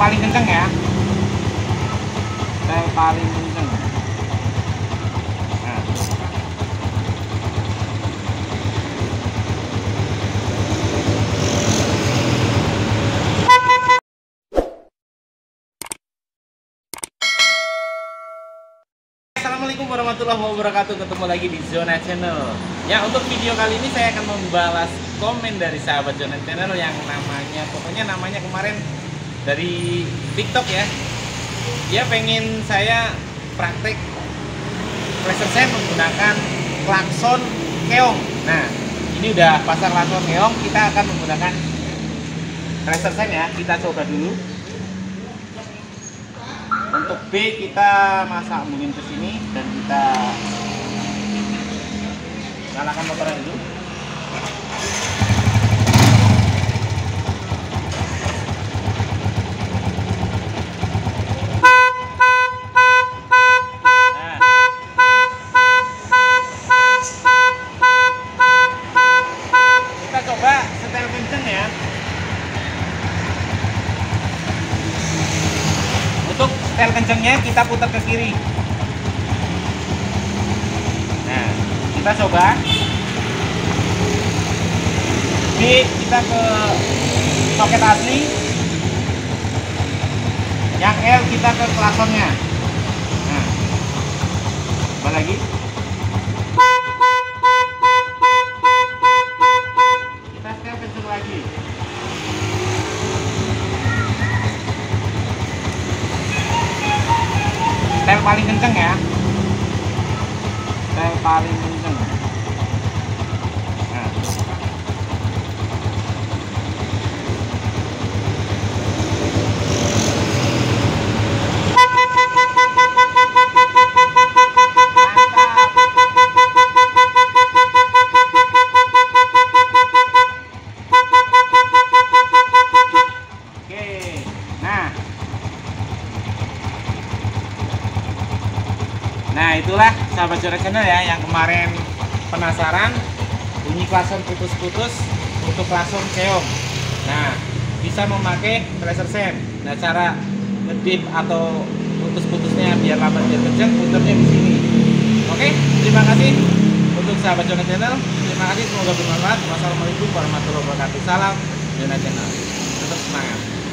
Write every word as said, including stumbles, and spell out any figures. paling kenceng ya, kita yang paling kenceng. Nah, assalamualaikum warahmatullahi wabarakatuh, ketemu lagi di Zona Channel. Ya, untuk video kali ini saya akan membalas komen dari sahabat Zona Channel yang namanya, pokoknya namanya kemarin dari TikTok ya. Dia pengen saya praktek laser saya menggunakan klakson keong. Nah, ini udah pasang klakson keong, kita akan menggunakan laser saya ya. Kita coba dulu. Untuk B kita masak angin ke sini dan kita nyalakan motornya dulu. Setel kencengnya kita putar ke kiri. Nah, kita coba. B kita ke soket asli. Yang L kita ke klaksonnya. Nah, coba lagi. Kita setel kenceng lagi. Yang paling kenceng ya, yang paling kenceng. Nah, oke, nah. Nah, itulah sahabat Zona Channel ya yang kemarin penasaran bunyi klakson putus-putus untuk klakson keong. Nah, bisa memakai laser sen. Nah, cara ngedip atau putus-putusnya biar lama biar kenceng, puternya di sini. Oke, terima kasih untuk sahabat Zona Channel. Terima kasih, semoga bermanfaat. Wassalamualaikum warahmatullahi wabarakatuh. Salam Zona Channel. Tetap semangat.